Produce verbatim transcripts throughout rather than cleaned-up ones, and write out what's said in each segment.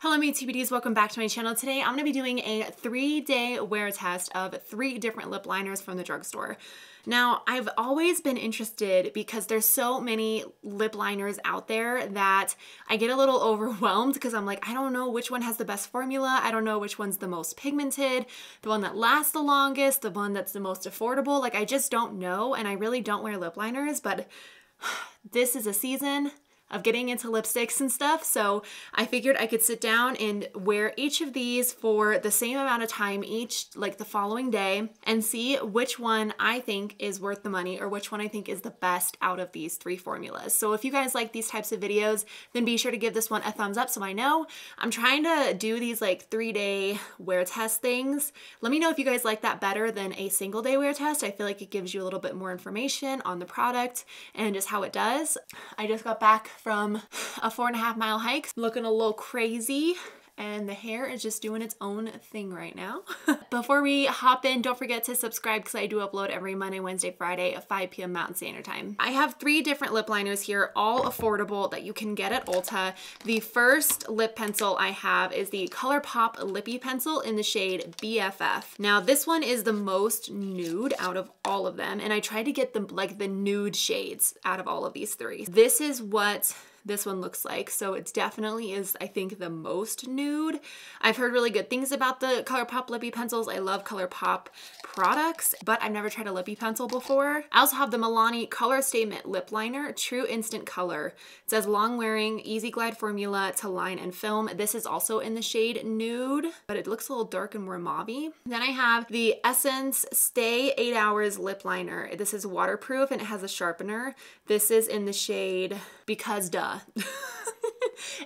Hello my T B Ds, welcome back to my channel. Today I'm going to be doing a three day wear test of three different lip liners from the drugstore. Now I've always been interested because there's so many lip liners out there that I get a little overwhelmed because I'm like, I don't know which one has the best formula, I don't know which one's the most pigmented, the one that lasts the longest, the one that's the most affordable, like I just don't know and I really don't wear lip liners, but this is a season of getting into lipsticks and stuff. So I figured I could sit down and wear each of these for the same amount of time each, like the following day, and see which one I think is worth the money or which one I think is the best out of these three formulas. So if you guys like these types of videos, then be sure to give this one a thumbs up so I know. I'm trying to do these like three day wear test things. Let me know if you guys like that better than a single day wear test. I feel like it gives you a little bit more information on the product and just how it does. I just got back from a four and a half mile hike, looking a little crazy, and the hair is just doing its own thing right now. Before we hop in, don't forget to subscribe because I do upload every Monday, Wednesday, Friday at five P M Mountain Standard Time. I have three different lip liners here, all affordable, that you can get at Ulta. The first lip pencil I have is the ColourPop Lippie Pencil in the shade B F F. Now this one is the most nude out of all of them, and I tried to get them like the nude shades out of all of these three. This is what this one looks like. So it definitely is, I think, the most nude. I've heard really good things about the ColourPop Lippie Pencils. I love ColourPop products, but I've never tried a Lippie Pencil before. I also have the Milani Color Statement Lip Liner, True Instant Color. It says long wearing, easy glide formula to line and film. This is also in the shade nude, but it looks a little dark and more mauve-y. Then I have the Essence Stay eight hours Lip Liner. This is waterproof and it has a sharpener. This is in the shade Because Duh.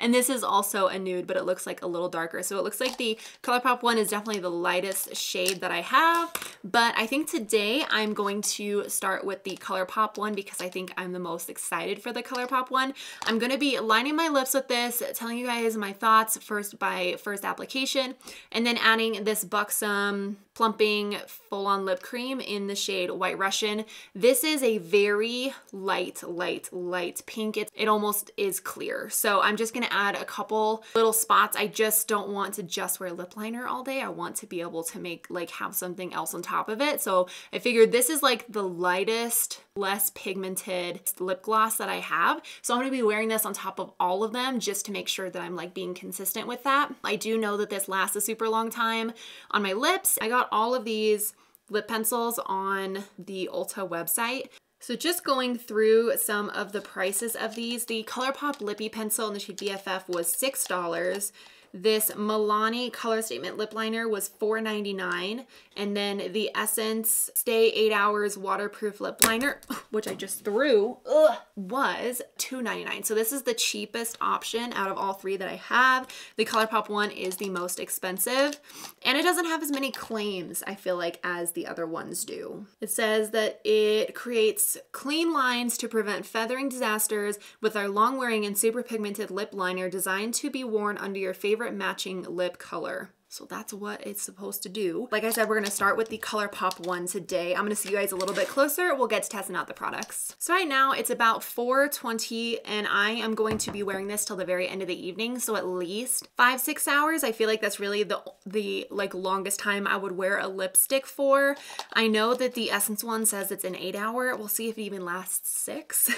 And this is also a nude, but it looks like a little darker. So it looks like the ColourPop one is definitely the lightest shade that I have, but I think today I'm going to start with the ColourPop one because I think I'm the most excited for the ColourPop one. I'm going to be lining my lips with this, telling you guys my thoughts first by first application, and then adding this Buxom plumping full-on lip cream in the shade White Russian. This is a very light, light, light pink. It, it almost is clear. So I'm just gonna add a couple little spots. I just don't want to just wear lip liner all day. I want to be able to make, like, have something else on top of it. So I figured this is like the lightest, less pigmented lip gloss that I have. So I'm gonna be wearing this on top of all of them just to make sure that I'm like being consistent with that. I do know that this lasts a super long time on my lips. I got all of these lip pencils on the Ulta website. So just going through some of the prices of these, the ColourPop Lippie Pencil in the shade B F F was six dollars. This Milani Color Statement Lip Liner was four ninety-nine. And then the Essence Stay eight hours Waterproof Lip Liner, which I just threw, ugh, was two ninety-nine. So this is the cheapest option out of all three that I have. The ColourPop one is the most expensive. And it doesn't have as many claims, I feel like, as the other ones do. It says that it creates clean lines to prevent feathering disasters with our long-wearing and super pigmented lip liner designed to be worn under your favorite matching lip color. So that's what it's supposed to do. Like I said, we're gonna start with the ColourPop one today. I'm gonna see you guys a little bit closer. We'll get to testing out the products. So right now it's about four twenty and I am going to be wearing this till the very end of the evening. So at least five, six hours. I feel like that's really the, the like longest time I would wear a lipstick for. I know that the Essence one says it's an eight hour. We'll see if it even lasts six.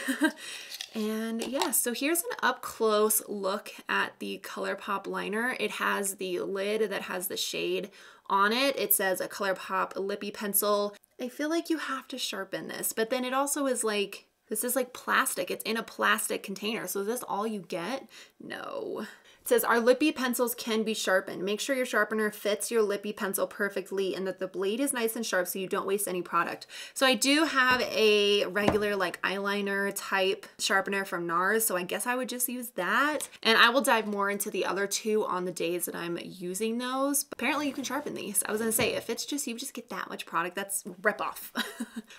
And yeah, so here's an up close look at the ColourPop liner. It has the lid that has the shade on it. It says a ColourPop Lippie Pencil. I feel like you have to sharpen this, but then it also is like, this is like plastic. It's in a plastic container. So is this all you get? No. It says our Lippie Pencils can be sharpened. Make sure your sharpener fits your Lippie Pencil perfectly and that the blade is nice and sharp so you don't waste any product. So I do have a regular like eyeliner type sharpener from NARS, so I guess I would just use that. And I will dive more into the other two on the days that I'm using those. But apparently you can sharpen these. I was gonna say, if it's just, you just get that much product, that's ripoff.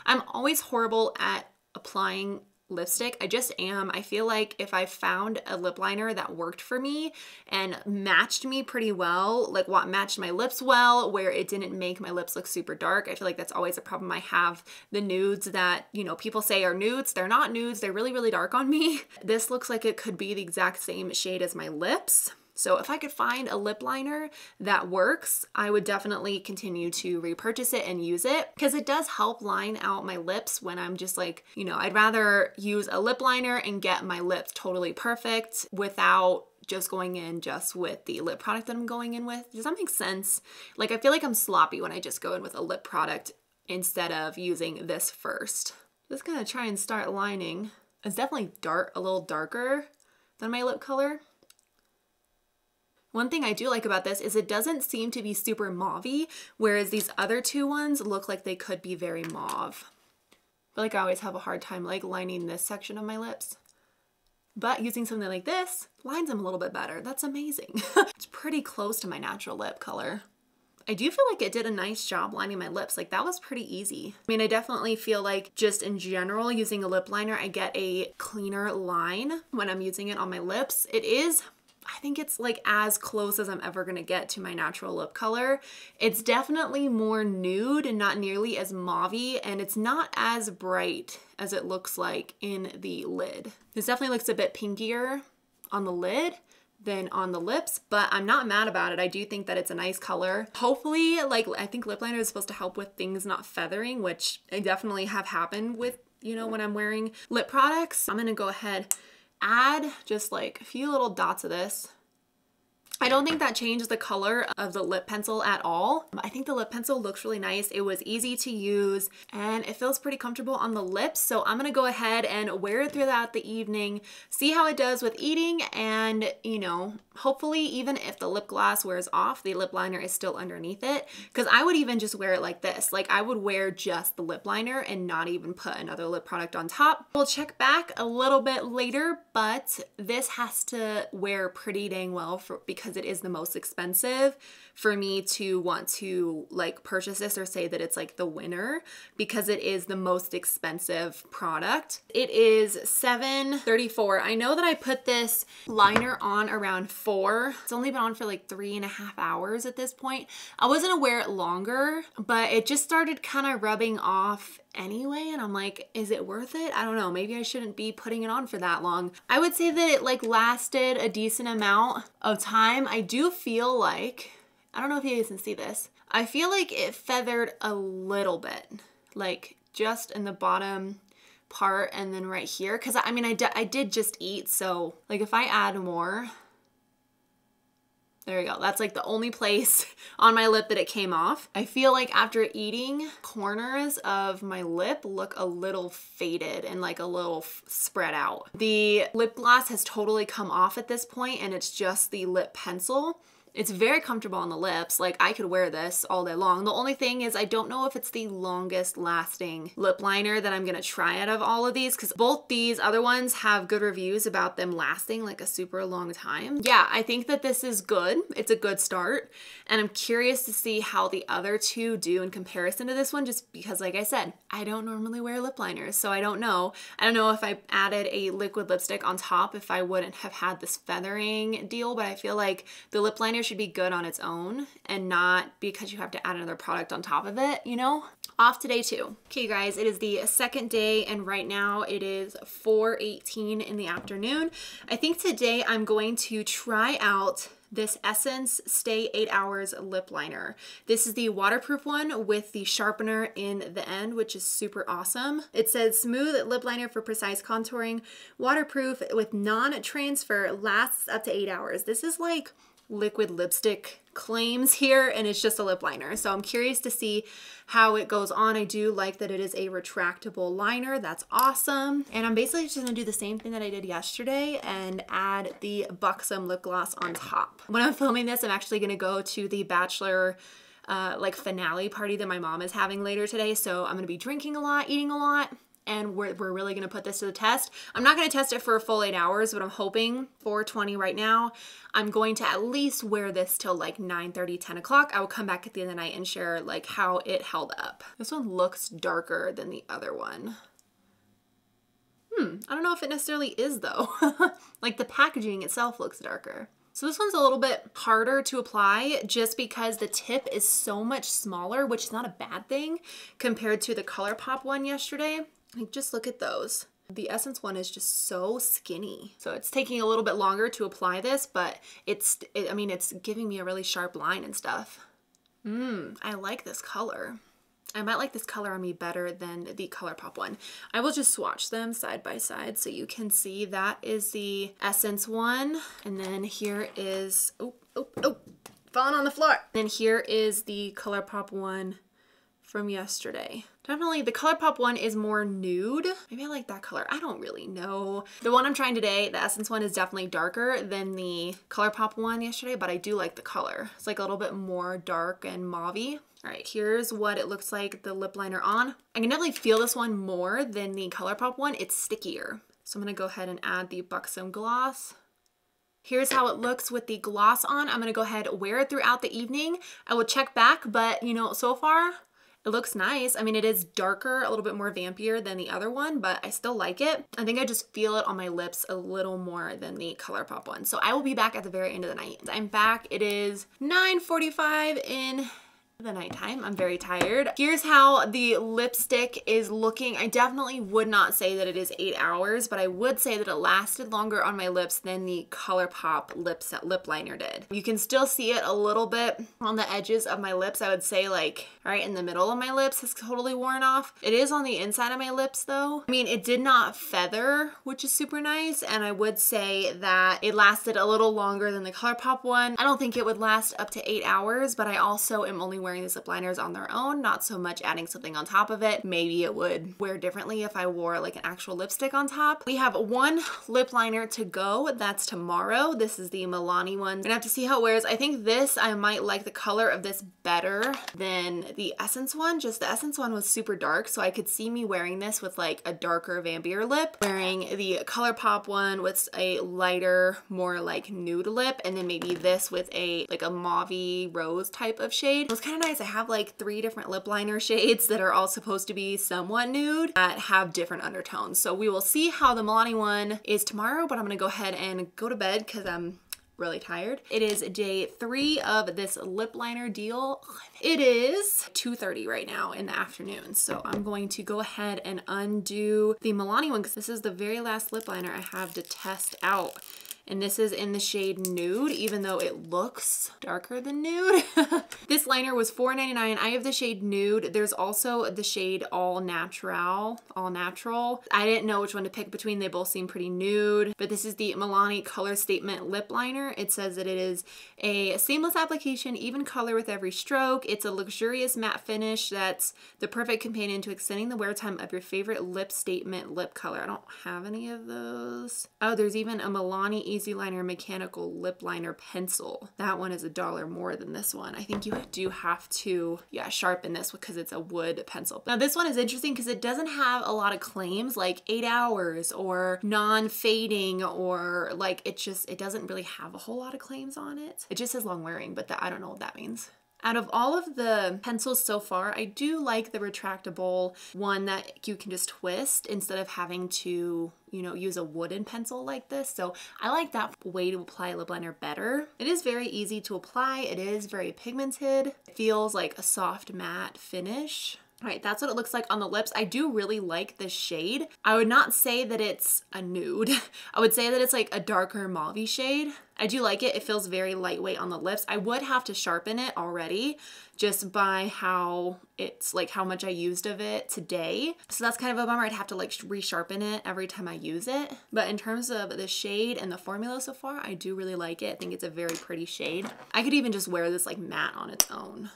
I'm always horrible at applying lipstick. I just am. I feel like if I found a lip liner that worked for me and matched me pretty well, like what matched my lips well, where it didn't make my lips look super dark, I feel like that's always a problem I have. The nudes that, you know, people say are nudes, they're not nudes. They're really, really dark on me. This looks like it could be the exact same shade as my lips. So if I could find a lip liner that works, I would definitely continue to repurchase it and use it because it does help line out my lips when I'm just like, you know, I'd rather use a lip liner and get my lips totally perfect without just going in just with the lip product that I'm going in with. Does that make sense? Like, I feel like I'm sloppy when I just go in with a lip product instead of using this first. Just gonna try and start lining. It's definitely dark, a little darker than my lip color. One thing I do like about this is it doesn't seem to be super mauve-y, whereas these other two ones look like they could be very mauve. But like I always have a hard time like lining this section of my lips. But using something like this lines them a little bit better. That's amazing. It's pretty close to my natural lip color. I do feel like it did a nice job lining my lips. Like, that was pretty easy. I mean, I definitely feel like just in general using a lip liner, I get a cleaner line when I'm using it on my lips. It is, I think it's like as close as I'm ever gonna get to my natural lip color. It's definitely more nude and not nearly as mauve-y, and it's not as bright as it looks like in the lid. This definitely looks a bit pinkier on the lid than on the lips, but I'm not mad about it. I do think that it's a nice color. Hopefully, like, I think lip liner is supposed to help with things not feathering, which I definitely have happened with, you know, when I'm wearing lip products. I'm gonna go ahead, add just like a few little dots of this. I don't think that changes the color of the lip pencil at all. I think the lip pencil looks really nice. It was easy to use and it feels pretty comfortable on the lips. So I'm gonna go ahead and wear it throughout the evening, see how it does with eating, and, you know, hopefully even if the lip gloss wears off, the lip liner is still underneath it. Cause I would even just wear it like this. Like, I would wear just the lip liner and not even put another lip product on top. We'll check back a little bit later, but this has to wear pretty dang well for, because it is the most expensive for me to want to like purchase this or say that it's like the winner, because it is the most expensive product. It is seven thirty-four. I know that I put this liner on around four. It's only been on for like three and a half hours at this point. I was gonna wear it longer, but it just started kind of rubbing off anyway, and I'm like, is it worth it? I don't know, maybe I shouldn't be putting it on for that long. I would say that it like lasted a decent amount of time. I do feel like, I don't know if you guys can see this, I feel like it feathered a little bit, like just in the bottom part and then right here, because I mean I, I did just eat, so like if I add more, there we go. That's like the only place on my lip that it came off. I feel like after eating, corners of my lip look a little faded and like a little spread out. The lip gloss has totally come off at this point, and it's just the lip pencil. It's very comfortable on the lips. Like, I could wear this all day long. The only thing is I don't know if it's the longest lasting lip liner that I'm gonna try out of all of these, because both these other ones have good reviews about them lasting like a super long time. Yeah, I think that this is good. It's a good start. And I'm curious to see how the other two do in comparison to this one, just because like I said, I don't normally wear lip liners, so I don't know. I don't know if I added a liquid lipstick on top if I wouldn't have had this feathering deal, but I feel like the lip liner should be good on its own and not because you have to add another product on top of it, you know? Off to day two. Okay, guys, it is the second day, and right now it is four eighteen in the afternoon. I think today I'm going to try out this Essence Stay eight hours Lip Liner. This is the waterproof one with the sharpener in the end, which is super awesome. It says smooth lip liner for precise contouring, waterproof with non-transfer, lasts up to eight hours. This is like liquid lipstick claims here, and it's just a lip liner. So I'm curious to see how it goes on. I do like that it is a retractable liner. That's awesome. And I'm basically just gonna do the same thing that I did yesterday and add the Buxom lip gloss on top. When I'm filming this, I'm actually gonna go to the Bachelor uh, like finale party that my mom is having later today. So I'm gonna be drinking a lot, eating a lot, and we're, we're really gonna put this to the test. I'm not gonna test it for a full eight hours, but I'm hoping four twenty right now. I'm going to at least wear this till like nine thirty, ten o'clock. I will come back at the end of the night and share like how it held up. This one looks darker than the other one. Hmm, I don't know if it necessarily is though. Like, the packaging itself looks darker. So this one's a little bit harder to apply just because the tip is so much smaller, which is not a bad thing compared to the ColourPop one yesterday. Like, just look at those. The Essence one is just so skinny. So it's taking a little bit longer to apply this, but it's, it, I mean, it's giving me a really sharp line and stuff. Mmm, I like this color. I might like this color on me better than the ColourPop one. I will just swatch them side by side so you can see. That is the Essence one. And then here is, oh, oh, oh, falling on the floor. Then here is the ColourPop one from yesterday. Definitely the ColourPop one is more nude. Maybe I like that color, I don't really know. The one I'm trying today, the Essence one, is definitely darker than the ColourPop one yesterday, but I do like the color. It's like a little bit more dark and mauve-y. All right, here's what it looks like, the lip liner on. I can definitely feel this one more than the ColourPop one. It's stickier. So I'm gonna go ahead and add the Buxom gloss. Here's how it looks with the gloss on. I'm gonna go ahead and wear it throughout the evening. I will check back, but you know, so far, it looks nice. I mean, it is darker, a little bit more vampier than the other one, but I still like it. I think I just feel it on my lips a little more than the ColourPop one. So I will be back at the very end of the night. I'm back. It is nine forty-five in the nighttime. I'm very tired. Here's how the lipstick is looking. I definitely would not say that it is eight hours, but I would say that it lasted longer on my lips than the ColourPop lip set lip liner did. You can still see it a little bit on the edges of my lips. I would say like right in the middle of my lips has totally worn off. It is on the inside of my lips though. I mean, it did not feather, which is super nice, and I would say that it lasted a little longer than the ColourPop one. I don't think it would last up to eight hours, but I also am only wearing these lip liners on their own, not so much adding something on top of it. Maybe it would wear differently if I wore like an actual lipstick on top. We have one lip liner to go. That's tomorrow. This is the Milani one. I'm gonna have to see how it wears. I think this, I might like the color of this better than the Essence one. Just the Essence one was super dark, so I could see me wearing this with like a darker vampier lip, wearing the ColourPop one with a lighter, more like nude lip, and then maybe this with a like a mauvey rose type of shade. It was kind of nice. I have like three different lip liner shades that are all supposed to be somewhat nude that have different undertones. So we will see how the Milani one is tomorrow, but I'm gonna go ahead and go to bed because I'm really tired. It is day three of this lip liner deal. It is two thirty right now in the afternoon. So I'm going to go ahead and undo the Milani one because this is the very last lip liner I have to test out. And this is in the shade Nude, even though it looks darker than Nude. This liner was four ninety-nine. I have the shade Nude. There's also the shade All Natural. All Natural. I didn't know which one to pick between. They both seem pretty nude. But this is the Milani Color Statement Lip Liner. It says that it is a seamless application, even color with every stroke. It's a luxurious matte finish that's the perfect companion to extending the wear time of your favorite lip statement lip color. I don't have any of those. Oh, there's even a Milani Easy Liner Mechanical Lip Liner Pencil. That one is a dollar more than this one. I think you do have to, yeah, sharpen this because it's a wood pencil. Now this one is interesting because it doesn't have a lot of claims like eight hours or non-fading or like, it just, it doesn't really have a whole lot of claims on it. It just says long wearing, but that, I don't know what that means. Out of all of the pencils so far, I do like the retractable one that you can just twist instead of having to, you know, use a wooden pencil like this. So I like that way to apply lip liner better. It is very easy to apply. It is very pigmented. It feels like a soft matte finish. All right, that's what it looks like on the lips. I do really like this shade. I would not say that it's a nude. I would say that it's like a darker mauvey shade. I do like it. It feels very lightweight on the lips. I would have to sharpen it already just by how it's like how much I used of it today. So that's kind of a bummer. I'd have to like resharpen it every time I use it. But in terms of the shade and the formula so far, I do really like it. I think it's a very pretty shade. I could even just wear this like matte on its own.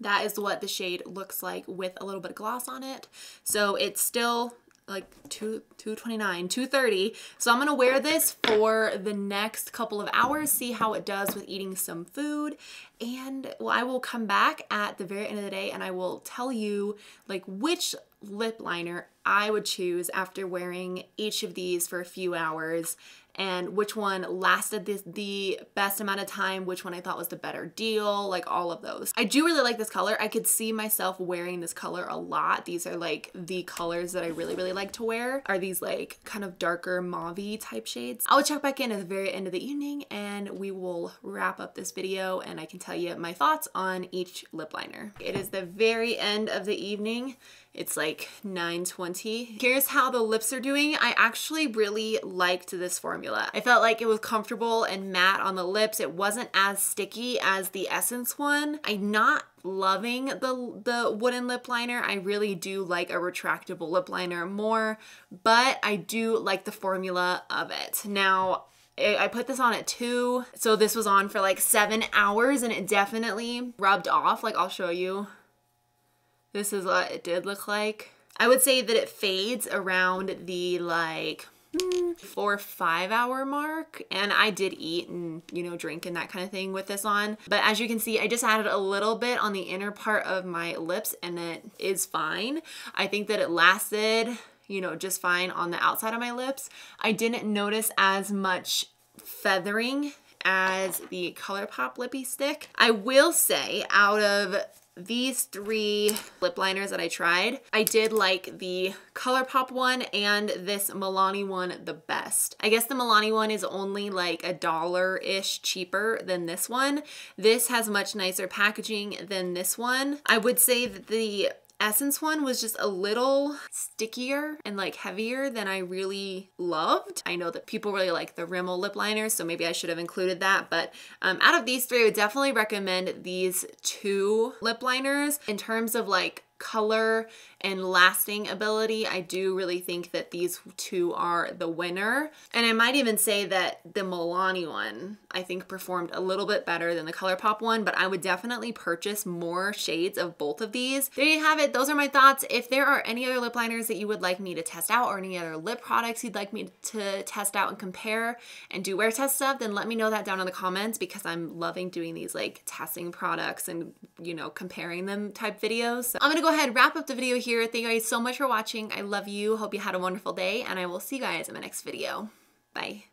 That is what the shade looks like with a little bit of gloss on it. So it's still like two twenty-nine, two thirty. So I'm gonna wear this for the next couple of hours, see how it does with eating some food. And well, I will come back at the very end of the day and I will tell you like which lip liner I would choose after wearing each of these for a few hours and which one lasted this, the best amount of time, which one I thought was the better deal, like all of those. I do really like this color. I could see myself wearing this color a lot. These are like the colors that I really, really like to wear, are these like kind of darker mauve-y type shades. I will check back in at the very end of the evening and we will wrap up this video and I can tell you my thoughts on each lip liner. It is the very end of the evening. It's like nine twenty. Here's how the lips are doing. I actually really liked this formula. I felt like it was comfortable and matte on the lips. It wasn't as sticky as the Essence one. I'm not loving the, the wooden lip liner. I really do like a retractable lip liner more, but I do like the formula of it. Now, I put this on at two, so this was on for like seven hours and it definitely rubbed off. Like, I'll show you. This is what it did look like. I would say that it fades around the like four or five hour mark, and I did eat and, you know, drink and that kind of thing with this on. But as you can see, I just added a little bit on the inner part of my lips and it is fine. I think that it lasted, you know, just fine on the outside of my lips. I didn't notice as much feathering as the ColourPop Lippie Stick. I will say, out of these three lip liners that I tried, I did like the ColourPop one and this Milani one the best. I guess the Milani one is only like a dollar-ish cheaper than this one. This has much nicer packaging than this one. I would say that the Essence one was just a little stickier and like heavier than I really loved. I know that people really like the Rimmel lip liners, so maybe I should have included that, but um, out of these three, I would definitely recommend these two lip liners. In terms of like color and lasting ability, I do really think that these two are the winner. And I might even say that the Milani one, I think, performed a little bit better than the ColourPop one, but I would definitely purchase more shades of both of these. There you have it. Those are my thoughts. If there are any other lip liners that you would like me to test out, or any other lip products you'd like me to test out and compare and do wear test stuff, then let me know that down in the comments, because I'm loving doing these like testing products and, you know, comparing them type videos. So I'm gonna go Go ahead, wrap up the video here. Thank you guys so much for watching. I love you. Hope you had a wonderful day, and I will see you guys in my next video. Bye.